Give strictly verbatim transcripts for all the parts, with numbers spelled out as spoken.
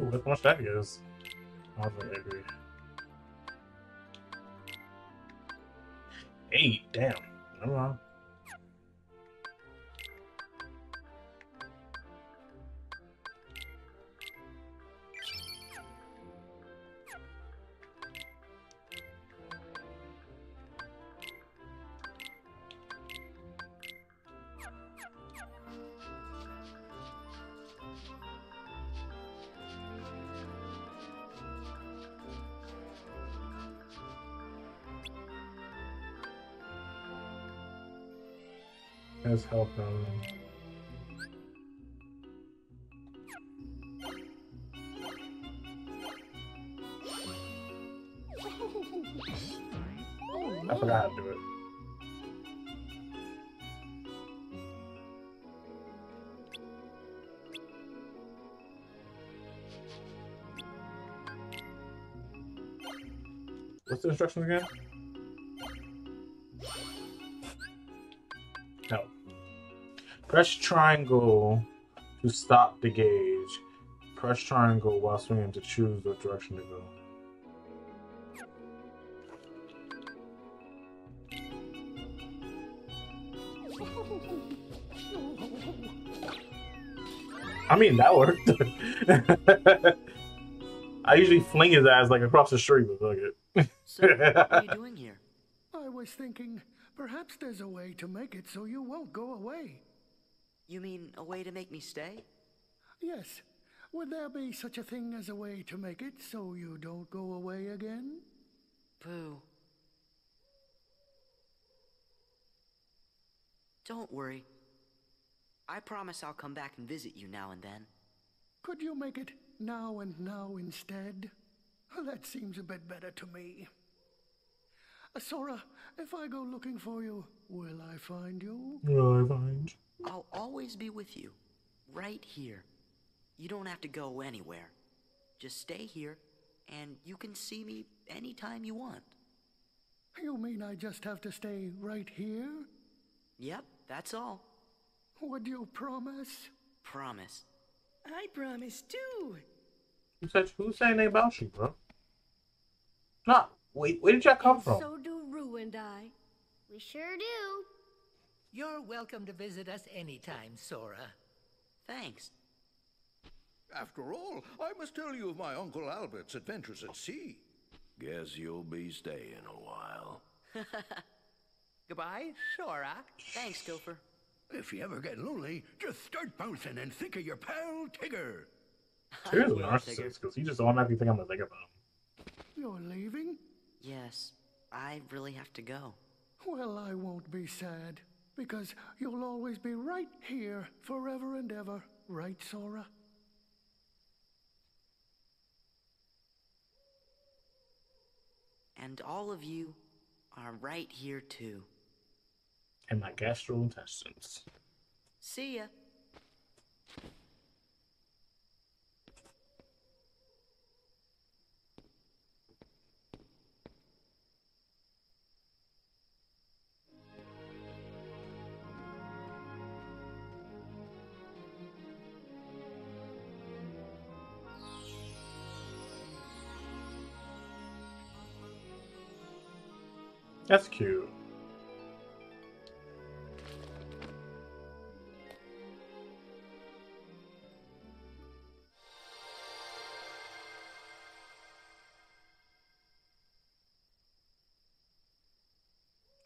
Ooh, look how much that is. I was really angry. Eight, damn. Never mind. Has health down. I forgot how to do it. What's the instructions again? Press triangle to stop the gauge. Press triangle while swinging to choose what direction to go. I mean, that worked. I usually fling his ass like across the street, but look at it. So, what are you doing here? I was thinking, perhaps there's a way to make it so you won't go away. You mean a way to make me stay? Yes. Would there be such a thing as a way to make it so you don't go away again? Pooh. Don't worry. I promise I'll come back and visit you now and then. Could you make it now and now instead? That seems a bit better to me. Uh, Sora, if I go looking for you, will I find you? Will I find you? I'll always be with you, right here. You don't have to go anywhere. Just stay here, and you can see me anytime you want. You mean I just have to stay right here? Yep, that's all. Would you promise? Promise. I promise, too. Who said, who's saying anything about you, bro? Nah, wait, where did y'all come from? So do Roo and I. We sure do. You're welcome to visit us anytime, Sora. Thanks. After all, I must tell you of my Uncle Albert's adventures at sea. Guess you'll be staying a while. Goodbye, Sora. Thanks, Gopher. If you ever get lonely, just start bouncing and think of your pal, Tigger. Tigger's a narcissist, because he just automatically think I'm going to think about him. You're leaving? Yes. I really have to go. Well, I won't be sad. Because you'll always be right here, forever and ever. Right, Sora? And all of you are right here, too. And my gastrointestines. See ya. That's cute.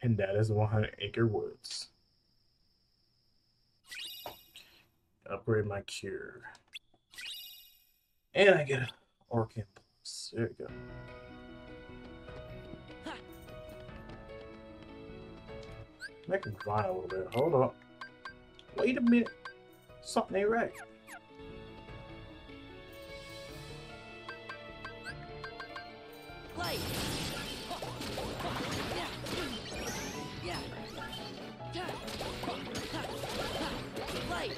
And that is one hundred acre woods. Upgrade my cure. And I get an orc impulse. There we go. Make him cry a little bit. Hold up. Wait a minute. Something ain't right. Play. Yeah. Yeah. Play.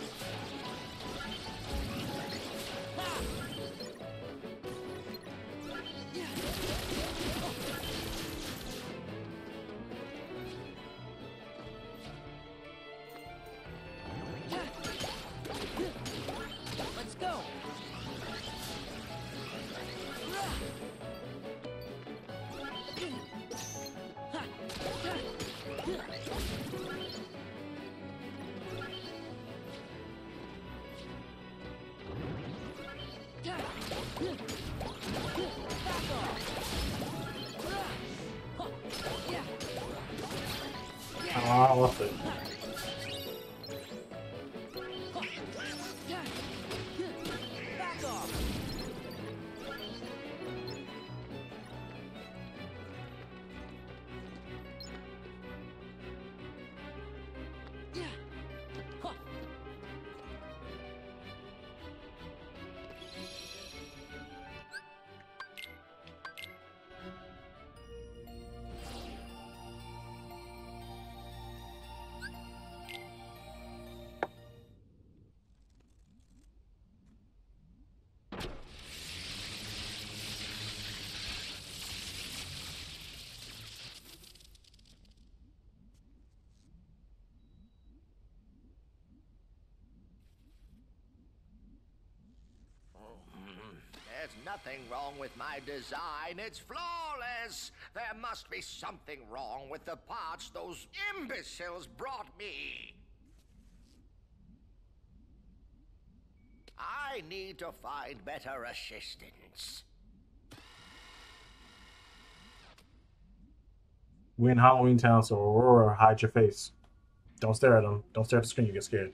Let's go. Ah, lost it. There's nothing wrong with my design. It's flawless. There must be something wrong with the parts those imbeciles brought me. I need to find better assistance. We're in Halloween Town, so Aurora, hide your face. Don't stare at them. Don't stare at the screen. You get scared.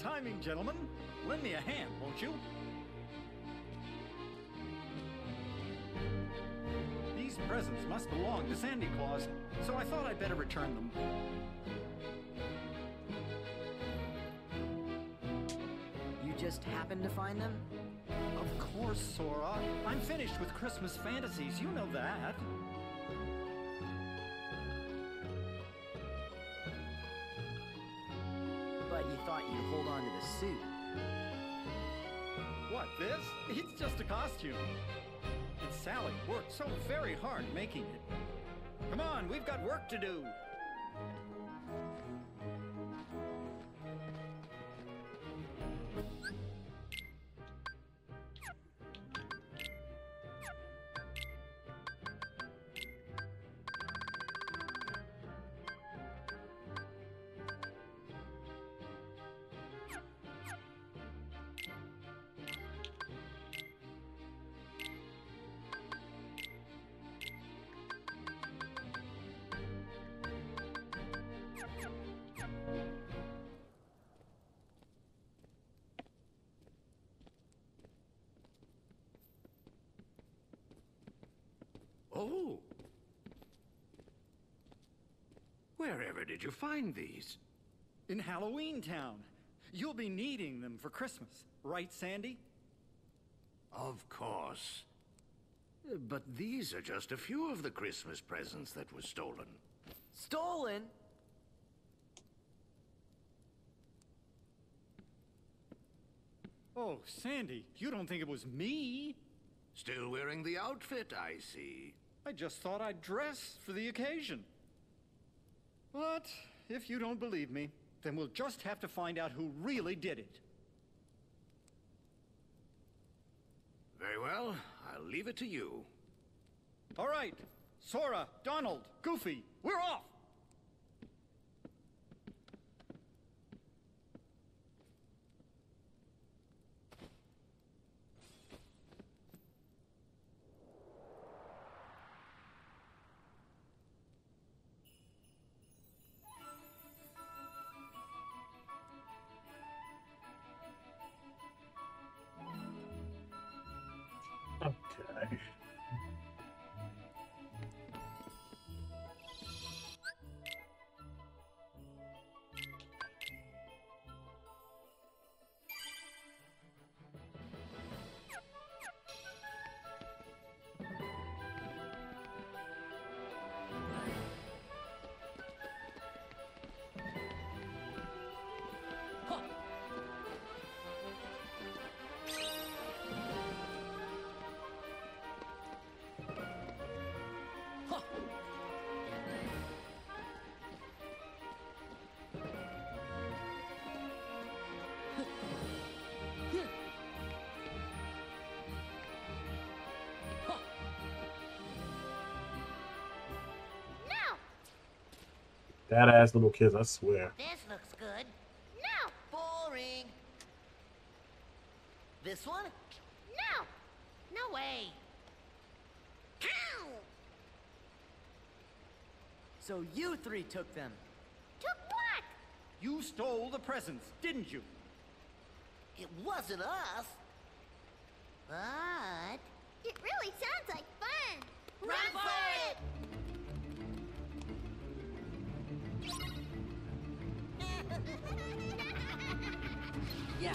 Timing, gentlemen. Lend me a hand, won't you? These presents must belong to Sandy Claus, so I thought I'd better return them. You just happened to find them? Of course, Sora. I'm finished with Christmas fantasies, you know that. You thought you'd hold on to the suit. What, this? It's just a costume. And Sally worked so very hard making it. Come on, we've got work to do. Oh! Wherever did you find these? In Halloween Town. You'll be needing them for Christmas, right, Sandy? Of course. But these are just a few of the Christmas presents that were stolen. Stolen? Oh, Sandy, you don't think it was me? Still wearing the outfit, I see. I just thought I'd dress for the occasion. But if you don't believe me, then we'll just have to find out who really did it. Very well. I'll leave it to you. All right. Sora, Donald, Goofy, we're off! Badass little kids, I swear. This looks good. No. Boring. This one? No. No way. Ow. So you three took them. Took what? You stole the presents, didn't you? It wasn't us. But... it really sounds like fun. Run, Run for, for it! Yeah.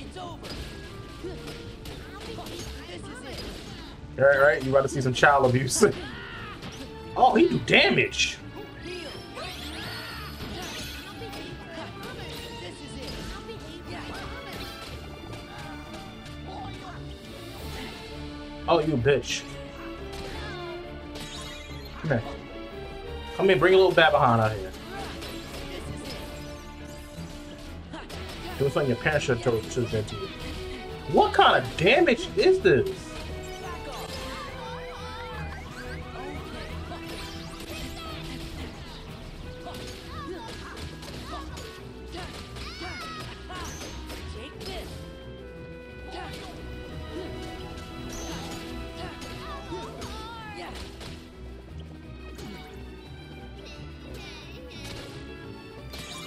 It's over. This is it. All right, right. You about to see some child abuse. Oh, he do damage. This is it. Oh, you bitch. Come here. Come here. Bring a little Babahan out here. It was like your parents should have told you. What kind of damage is this?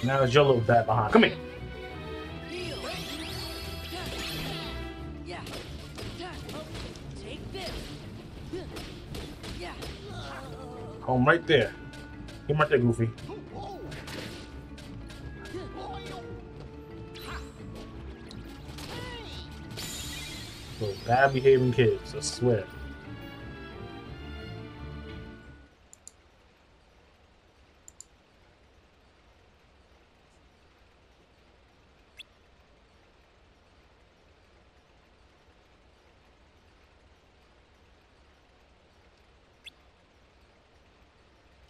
Now there's your little bat behind. Come here. Home right there. Get right there, Goofy. Those bad behaving kids, I swear.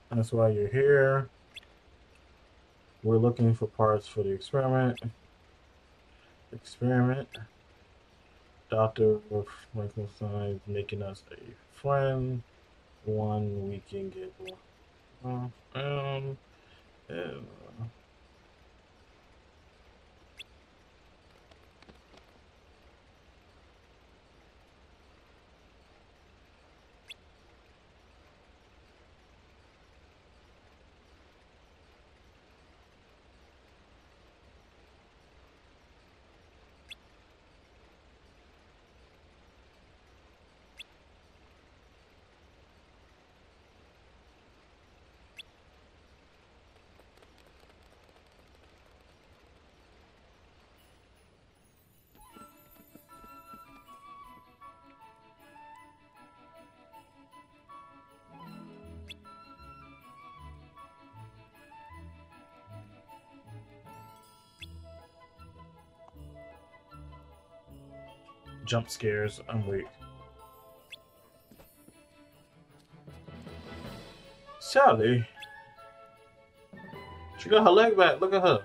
That's why you're here. We're looking for parts for the experiment. Experiment. Doctor Michael Stein is making us a friend. One we can get one. Um, yeah. Jump scares, I'm weak. Sally. She got her leg back, look at her.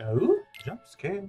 Oh, jump scare.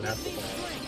That's the plan.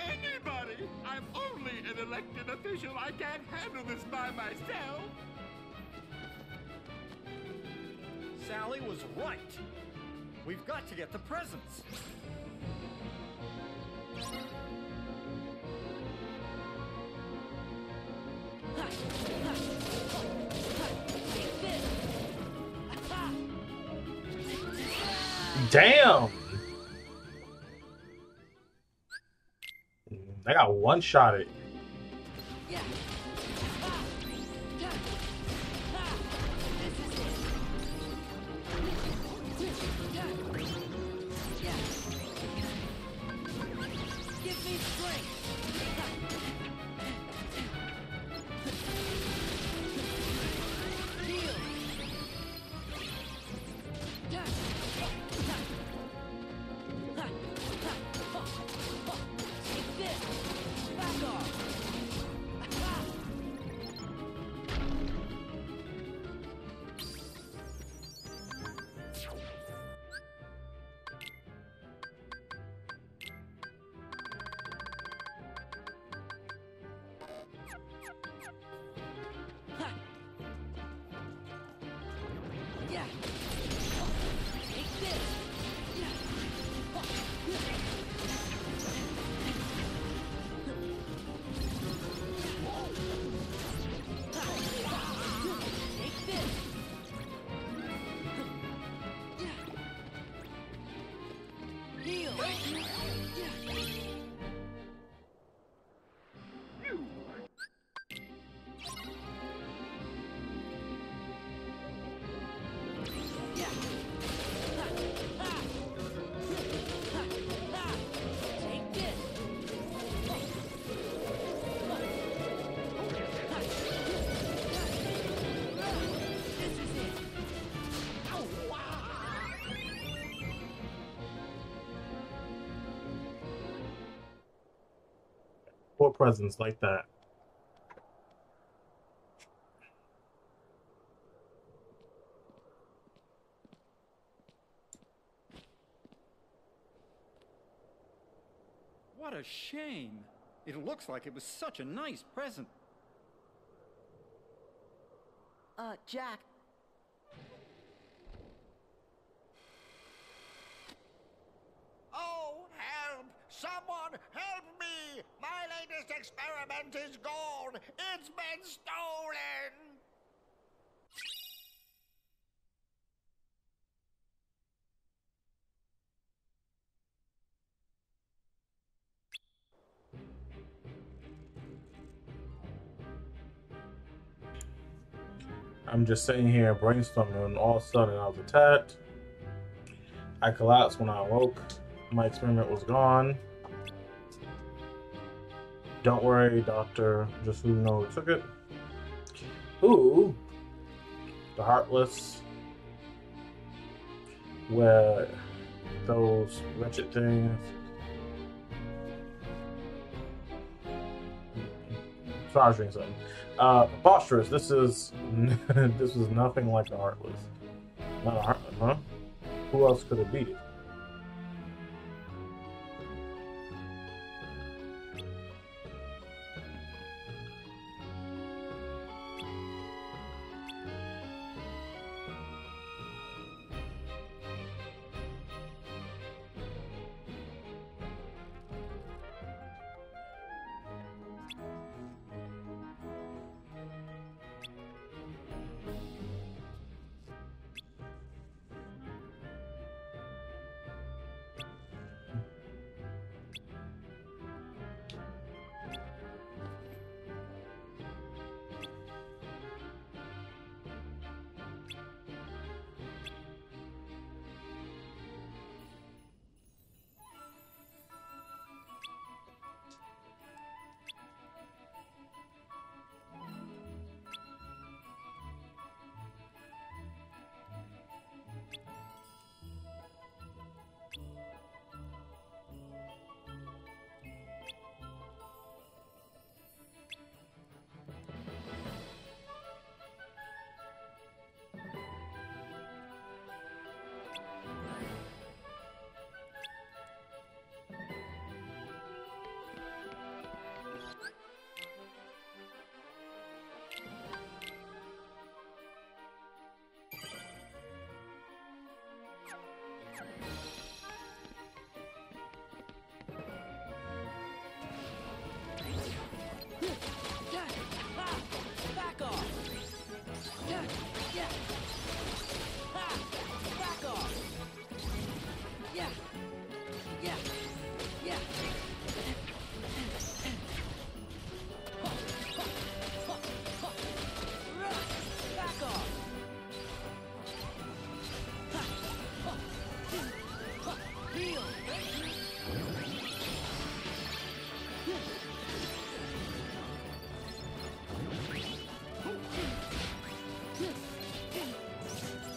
Anybody! I'm only an elected official. I can't handle this by myself. Sally was right. We've got to get the presents. Damn! I got one shot at it. Yeah. Give me strength. Back off! Poor presents like that. What a shame. It looks like it was such a nice present. Uh, Jack. Oh, help! Someone help me! My latest experiment is gone! It's been stolen! I'm just sitting here brainstorming when all of a sudden I was attacked. I collapsed when I awoke. My experiment was gone. Don't worry, Doctor. Just who knows who took it. Who? The Heartless. Where those wretched things. Trying to drink something. Uh, preposterous. This is this is nothing like the Heartless. Not a Heartless, huh? Who else could it be?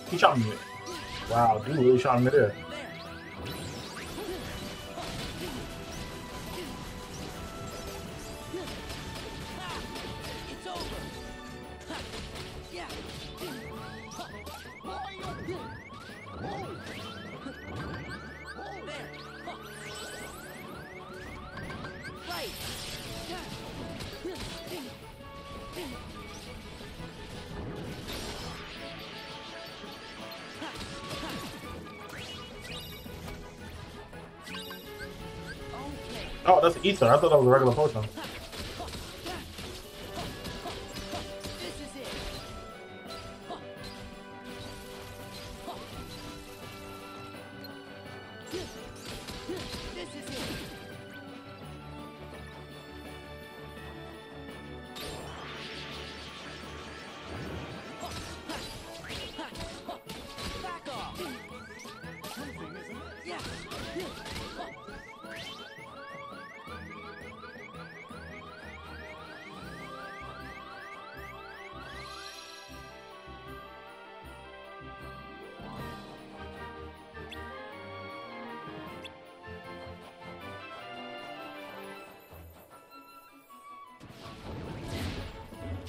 He shot me. Wow, dude really shot me there. Oh, that's an ether. I thought that was a regular potion.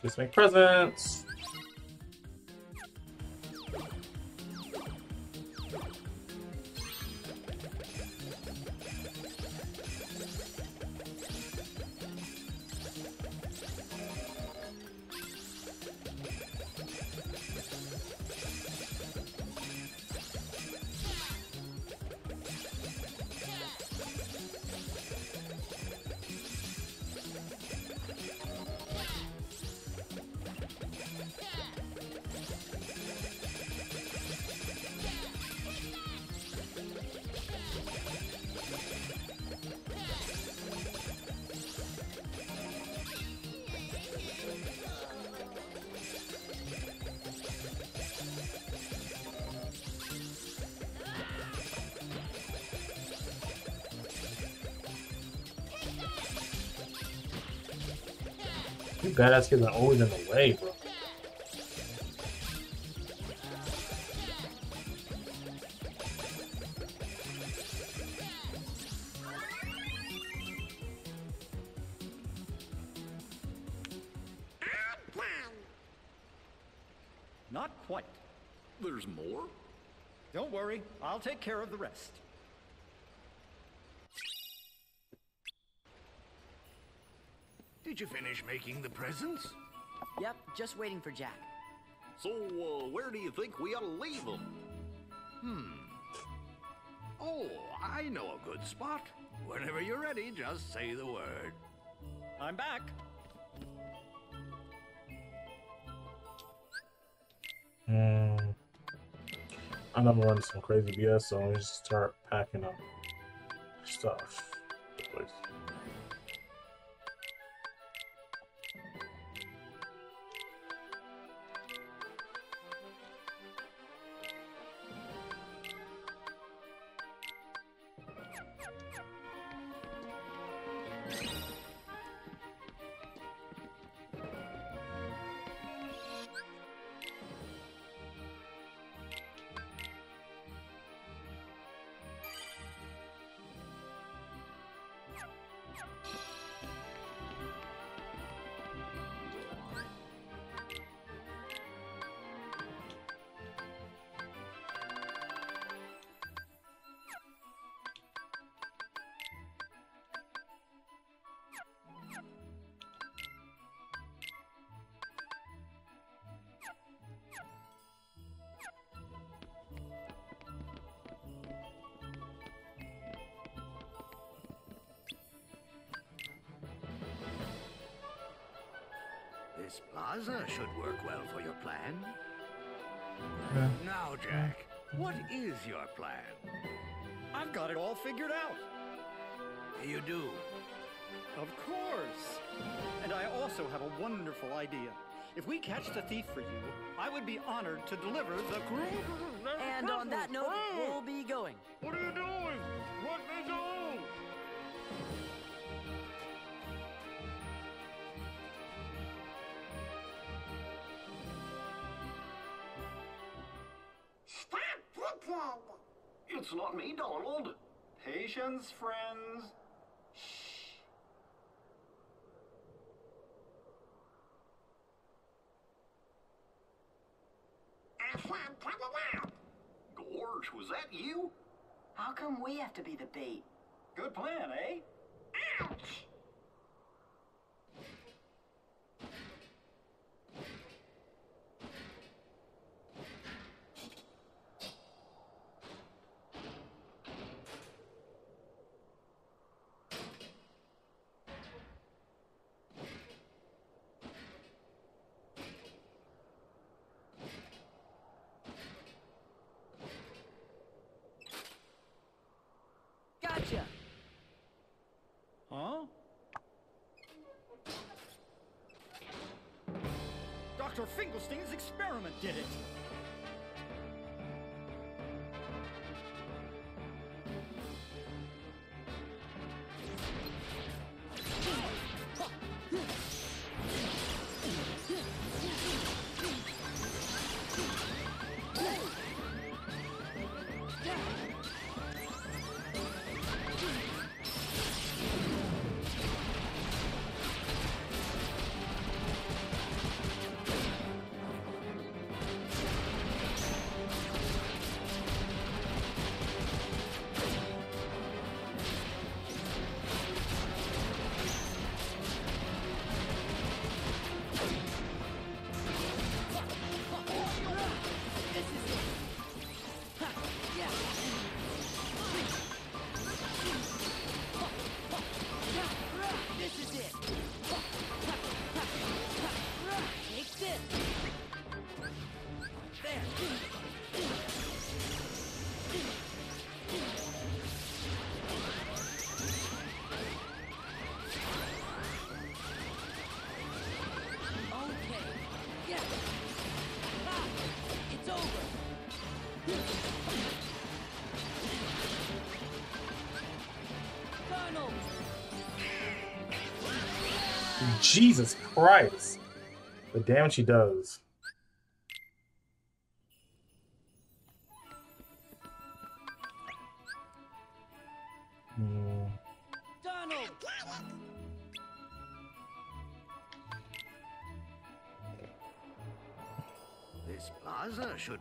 Just make presents. You badass kids are always in the way, bro. Not quite. There's more? Don't worry, I'll take care of the rest. Did you finish making the presents? Yep, just waiting for Jack. So, uh, where do you think we ought to leave them? Hmm. Oh, I know a good spot. Whenever you're ready, just say the word. I'm back. Hmm. I'm gonna run some crazy B S, so I'm just start packing up stuff. Please. This plaza should work well for your plan. Yeah. Now, Jack, what is your plan? I've got it all figured out. You do? Of course. And I also have a wonderful idea. If we catch the thief for you, I would be honored to deliver the crew. And on that note, we'll be going. What are you doing? What are you doing? It's not me, Donald. Patience, friends. Shh. I found trouble out. Gorge, was that you? How come we have to be the bait? Good plan, eh? Ouch! Huh? Doctor Finkelstein's experiment did it! Jesus Christ. The damage he does. Mm. Donald. This plaza should...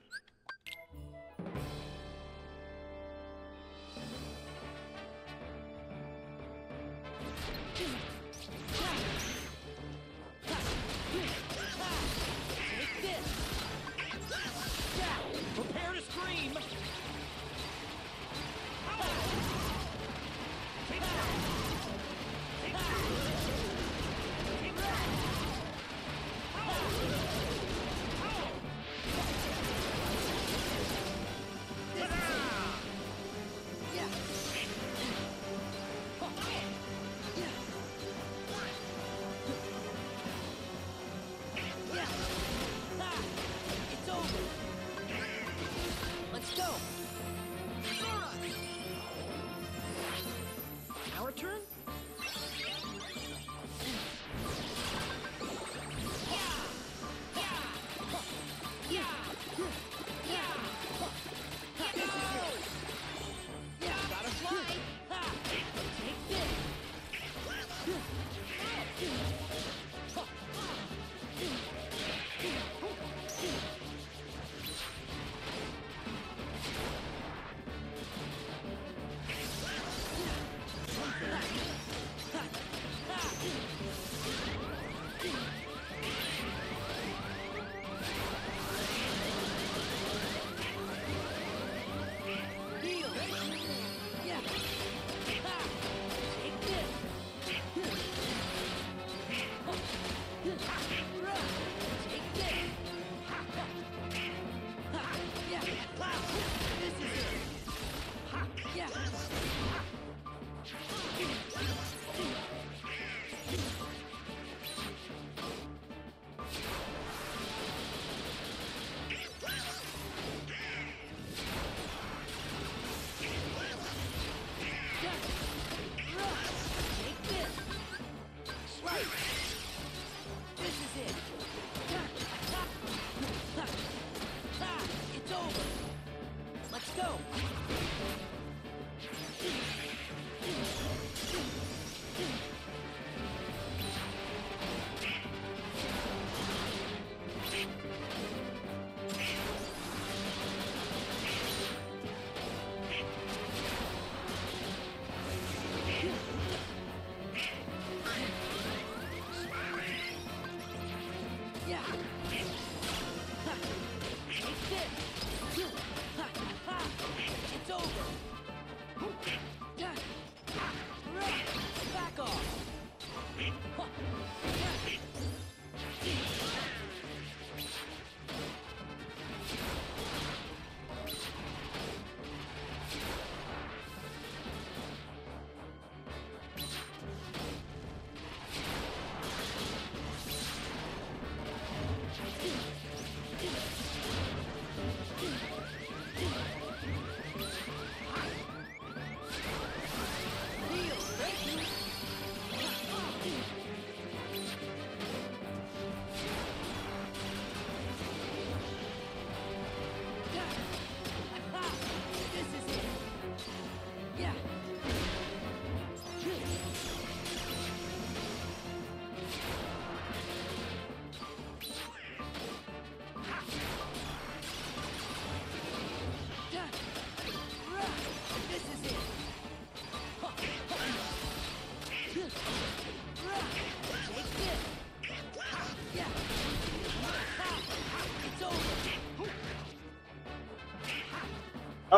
This is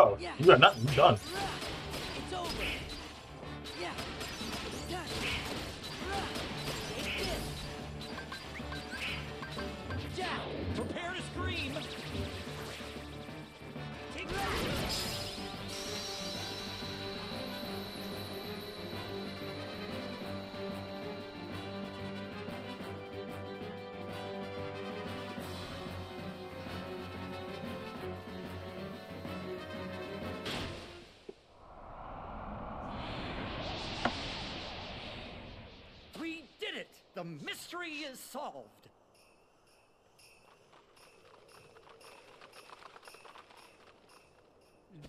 Oh, yeah. You got nothing. You're done. It's over. Yeah. It's done. It's it. Jack, prepare to scream. Take that. The mystery is solved.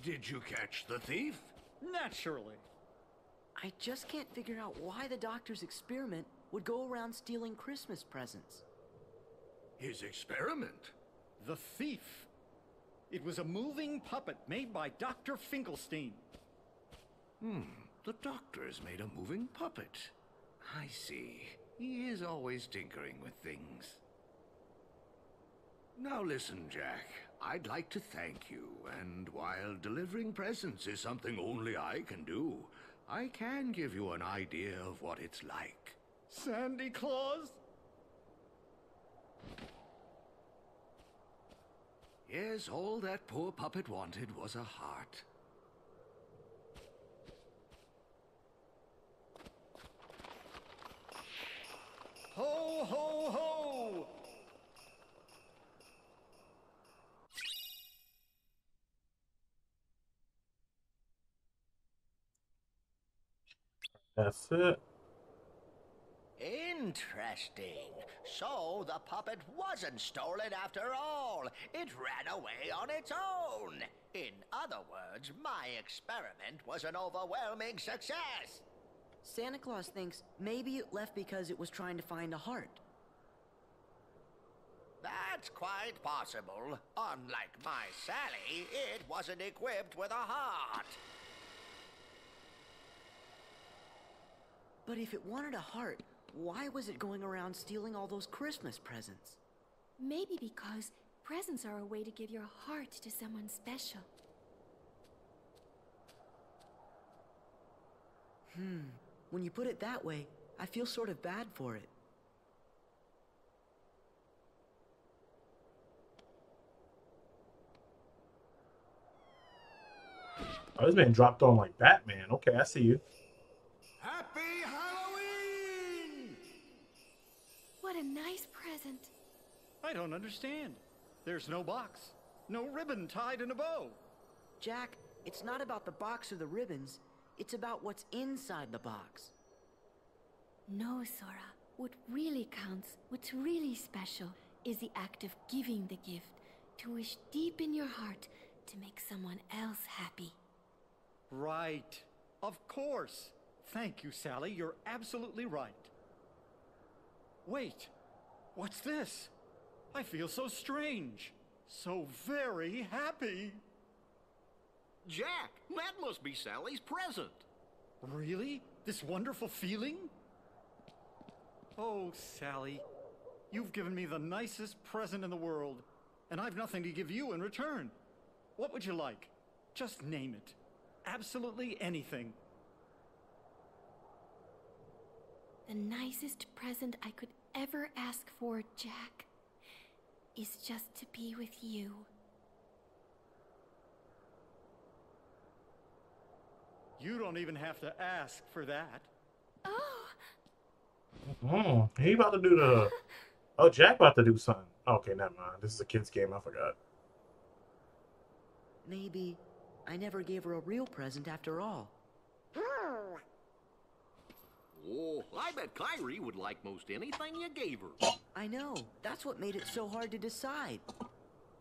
Did you catch the thief? Naturally. I just can't figure out why the doctor's experiment would go around stealing Christmas presents. His experiment? The thief. It was a moving puppet made by Doctor Finkelstein. Hmm. The doctor's made a moving puppet. I see. He is always tinkering with things. Now listen, Jack. I'd like to thank you, and while delivering presents is something only I can do, I can give you an idea of what it's like. Sandy Claus? Yes, all that poor puppet wanted was a heart. Ho, ho, ho! That's it. Interesting. So the puppet wasn't stolen after all. It ran away on its own. In other words, my experiment was an overwhelming success. Santa Claus thinks maybe it left because it was trying to find a heart. That's quite possible. Unlike my Sally, it wasn't equipped with a heart. But if it wanted a heart, why was it going around stealing all those Christmas presents? Maybe because presents are a way to give your heart to someone special. Hmm. When you put it that way, I feel sort of bad for it. Oh, this man dropped on like Batman. Okay, I see you. Happy Halloween! What a nice present. I don't understand. There's no box. No ribbon tied in a bow. Jack, it's not about the box or the ribbons. It's about what's inside the box. No, Sora. What really counts, what's really special, is the act of giving the gift, to wish deep in your heart to make someone else happy. Right. Of course. Thank you, Sally. You're absolutely right. Wait. What's this? I feel so strange. So very happy. Jack, that must be Sally's present. Really? This wonderful feeling? Oh, Sally, you've given me the nicest present in the world, and I've nothing to give you in return. What would you like? Just name it. Absolutely anything. The nicest present I could ever ask for, Jack, is just to be with you. You don't even have to ask for that. Oh. Mm-hmm. He about to do the... Oh, Jack about to do something. Okay, never mind. This is a kid's game. I forgot. Maybe I never gave her a real present after all. Oh, I bet Kyrie would like most anything you gave her. I know. That's what made it so hard to decide.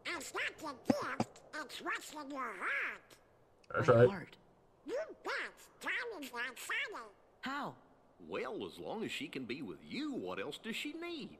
It's not the gift. It's what's in your heart. That's My right. Heart. You bet Tommy's not Santa. How? Well, as long as she can be with you, what else does she need?